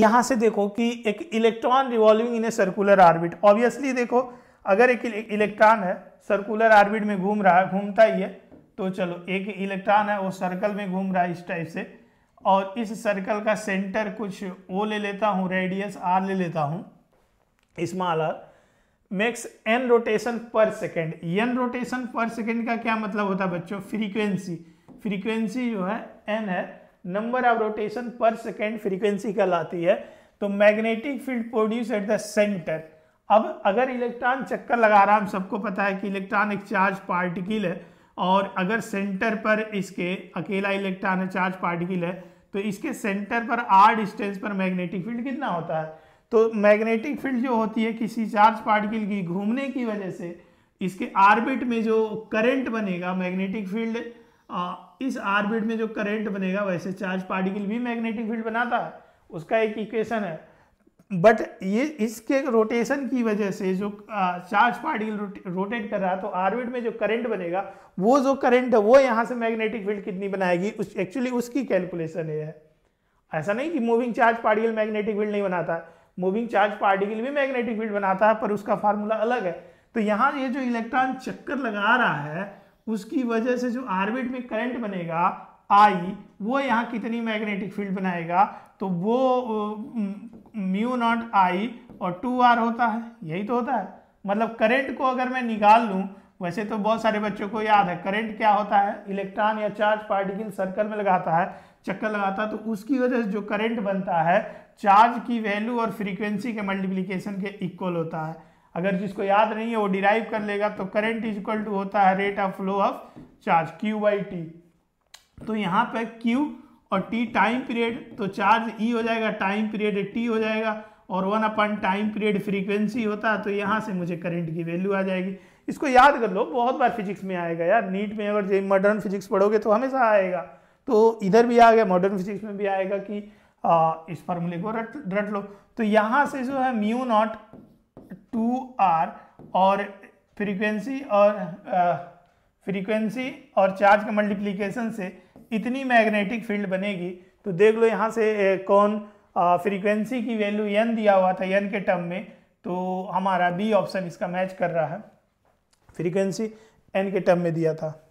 यहां से देखो कि एक electron revolving in a circular orbit. Obviously देखो अगर एक इलेक्ट्रॉन है सर्कुलर ऑर्बिट में घूम रहा है, घूमता ही है, तो चलो एक इलेक्ट्रॉन है वो सर्कल में घूम रहा है इस टाइप से, और इस सर्कल का सेंटर कुछ ओ ले लेता हूँ, रेडियस आर ले लेता हूँ, small are, makes N rotation per second. N rotation per second का क्या मतलब होता है बच्चों? फ्रीक्वेंसी। फ्रीक्वेंसी जो है एन है, number of rotation per second frequency कहलाती है। तो magnetic field produce at the centre. अब अगर इलेक्ट्रॉन चक्कर लगा रहा है, हम सबको पता है कि इलेक्ट्रॉन एक चार्ज पार्टिकल है, और अगर सेंटर पर इसके अकेला इलेक्ट्रॉन है, चार्ज पार्टिकल है, तो इसके सेंटर पर r डिस्टेंस पर मैग्नेटिक फील्ड कितना होता है? तो मैग्नेटिक फील्ड जो होती है किसी चार्ज पार्टिकल की घूमने की वजह से इसके ऑर्बिट में जो करंट बनेगा, मैग्नेटिक फील्ड इस ऑर्बिट में जो करंट बनेगा, वैसे चार्ज पार्टिकल भी मैग्नेटिक फील्ड बनाता है, उसका एक इक्वेशन है। बट ये इसके रोटेशन की वजह से जो चार्ज पार्टिकल रोटेट कर रहा है, तो ऑर्बिट में जो करंट बनेगा, वो जो करंट है वो यहाँ से मैग्नेटिक फील्ड कितनी बनाएगी, उस एक्चुअली उसकी कैलकुलेशन ये है। ऐसा नहीं कि moving charge particle magnetic field नहीं बनाता है, मूविंग चार्ज पार्टिकल भी मैग्नेटिक फील्ड बनाता है, पर उसका फार्मूला अलग है। तो यहाँ ये जो इलेक्ट्रॉन चक्कर लगा रहा है उसकी वजह से जो ऑर्बिट में करंट बनेगा आई, वो यहाँ कितनी मैग्नेटिक फील्ड बनाएगा, तो वो म्यू नॉट आई और 2r होता है। यही तो होता है, मतलब करंट को अगर मैं निकाल लूँ, वैसे तो बहुत सारे बच्चों को याद है करंट क्या होता है, इलेक्ट्रॉन या चार्ज पार्टिकल सर्कल में लगाता है, चक्कर लगाता है, तो उसकी वजह से जो करंट बनता है चार्ज की वैल्यू और फ्रीक्वेंसी के मल्टीप्लीकेशन के इक्वल होता है। अगर जिसको याद नहीं है वो डिराइव कर लेगा। तो करंट इज इक्वल टू होता है rate of flow of charge q/t। तो यहाँ पे q और t टाइम पीरियड, तो चार्ज e हो जाएगा, टाइम पीरियड t हो जाएगा, और 1 अपॉन टाइम पीरियड फ्रीक्वेंसी होता है। तो यहाँ से मुझे करंट की वैल्यू आ जाएगी। इसको याद कर लो, बहुत बार फिजिक्स में आएगा यार, नीट में अगर मॉडर्न फिजिक्स पढ़ोगे तो हमेशा आएगा। तो इधर भी आ गया, मॉडर्न फिजिक्स में भी आएगा कि इस फार्मूले को रट लो। तो यहाँ से जो है म्यू नॉट 2r और फ्रीक्वेंसी और चार्ज का मल्टीप्लीकेशन से इतनी मैग्नेटिक फील्ड बनेगी। तो देख लो यहाँ से कौन फ्रीक्वेंसी की वैल्यू n दिया हुआ था, n के टर्म में, तो हमारा b ऑप्शन इसका मैच कर रहा है, फ्रीक्वेंसी n के टर्म में दिया था।